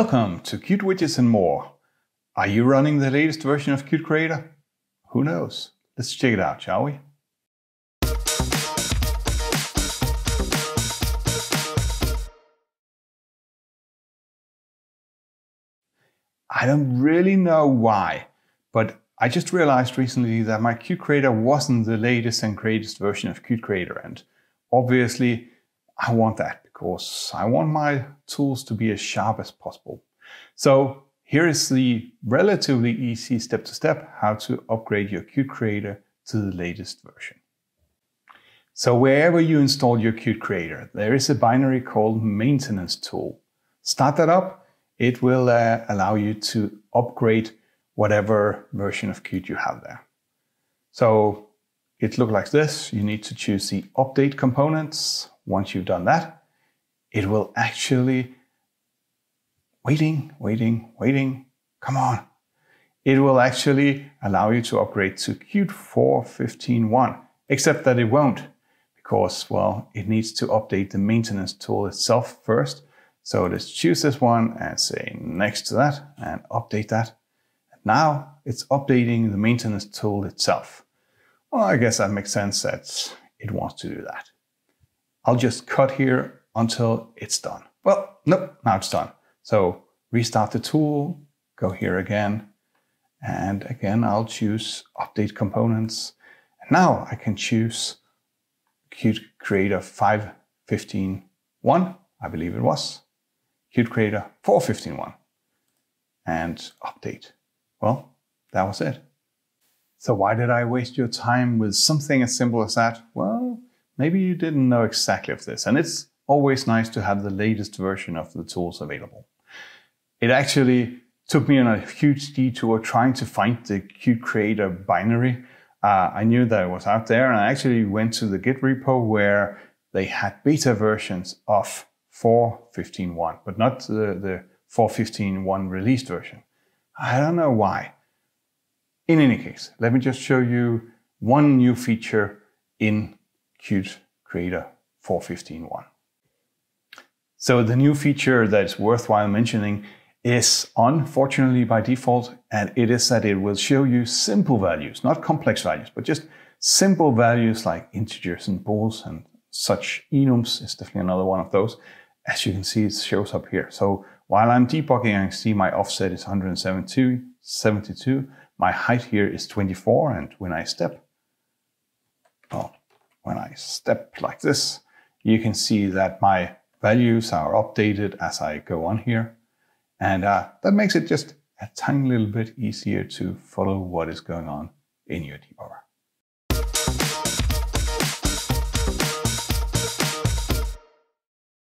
Welcome to Qt Widgets and More. Are you running the latest version of Qt Creator? Who knows? Let's check it out, shall we? I don't really know why, but I just realized recently that my Qt Creator wasn't the latest and greatest version of Qt Creator, and obviously I want that because I want my tools to be as sharp as possible. So here is the relatively easy step-to-step how to upgrade your Qt Creator to the latest version. So wherever you install your Qt Creator, there is a binary called maintenance tool. Start that up. It will allow you to upgrade whatever version of Qt you have there. So it looks like this. You need to choose the update components. Once you've done that, it will actually, it will actually allow you to upgrade to Qt 4.15.1, except that it won't because, well, it needs to update the maintenance tool itself first. So let's choose this one and say next to that and update that. Now it's updating the maintenance tool itself. Well, I guess that makes sense that it wants to do that. I'll just cut here until it's done. Well, nope, now it's done. So restart the tool, go here again, and again I'll choose Update Components. And now I can choose Qt Creator 5.15.1, I believe it was, Qt Creator 4.15.1, and Update. Well, that was it. So why did I waste your time with something as simple as that? Well, maybe you didn't know exactly of this, and it's always nice to have the latest version of the tools available. It actually took me on a huge detour trying to find the Qt Creator binary. I knew that it was out there, and I actually went to the Git repo where they had beta versions of 4.15.1, but not the 4.15.1 released version. I don't know why. In any case, let me just show you one new feature in Qt Creator 4.15.1. So the new feature that's worthwhile mentioning is unfortunately by default, and it is that it will show you simple values, not complex values, but just simple values like integers and bools and such. Enums is definitely another one of those. As you can see, it shows up here. So while I'm debugging, I can see my offset is 172, my height here is 24, and when I step like this, you can see that my values are updated as I go on here. And that makes it just a tiny little bit easier to follow what is going on in your debugger.